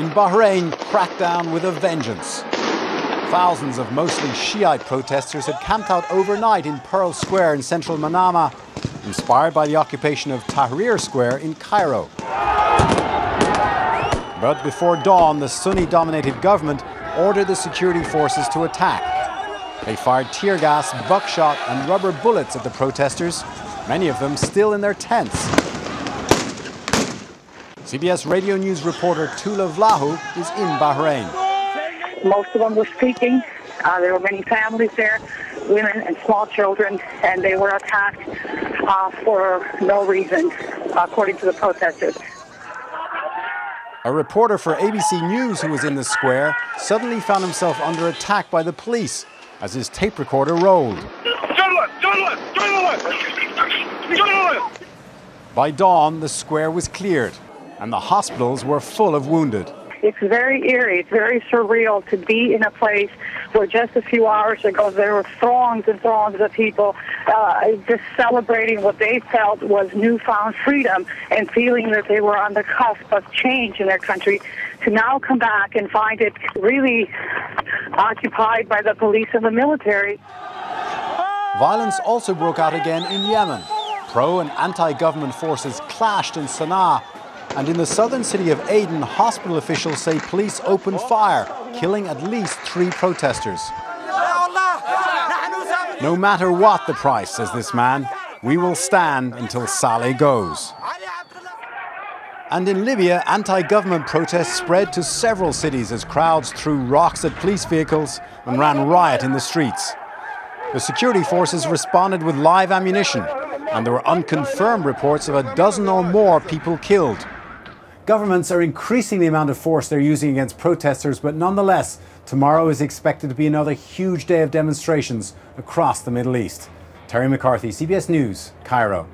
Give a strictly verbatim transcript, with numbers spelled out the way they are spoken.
in Bahrain cracked down with a vengeance. Thousands of mostly Shiite protesters had camped out overnight in Pearl Square in central Manama, inspired by the occupation of Tahrir Square in Cairo. But before dawn, the Sunni-dominated government ordered the security forces to attack. They fired tear gas, buckshot and rubber bullets at the protesters, many of them still in their tents. C B S Radio News reporter Tula Vlahu is in Bahrain. Most of them were speaking. Uh, there were many families there, women and small children, and they were attacked uh, for no reason, according to the protesters. A reporter for A B C News who was in the square suddenly found himself under attack by the police as his tape recorder rolled. Journalist, journalist, journalist, journalist. By dawn, the square was cleared and the hospitals were full of wounded. It's very eerie, it's very surreal to be in a place where just a few hours ago there were throngs and throngs of people uh, just celebrating what they felt was newfound freedom and feeling that they were on the cusp of change in their country, to now come back and find it really occupied by the police and the military. Violence also broke out again in Yemen. Pro and anti-government forces clashed in Sana'a. And in the southern city of Aden, hospital officials say police opened fire, killing at least three protesters. No matter what the price, says this man, we will stand until Saleh goes. And in Libya, anti-government protests spread to several cities as crowds threw rocks at police vehicles and ran riot in the streets. The security forces responded with live ammunition, and there were unconfirmed reports of a dozen or more people killed. Governments are increasing the amount of force they're using against protesters, but nonetheless, tomorrow is expected to be another huge day of demonstrations across the Middle East. Terry McCarthy, C B S News, Cairo.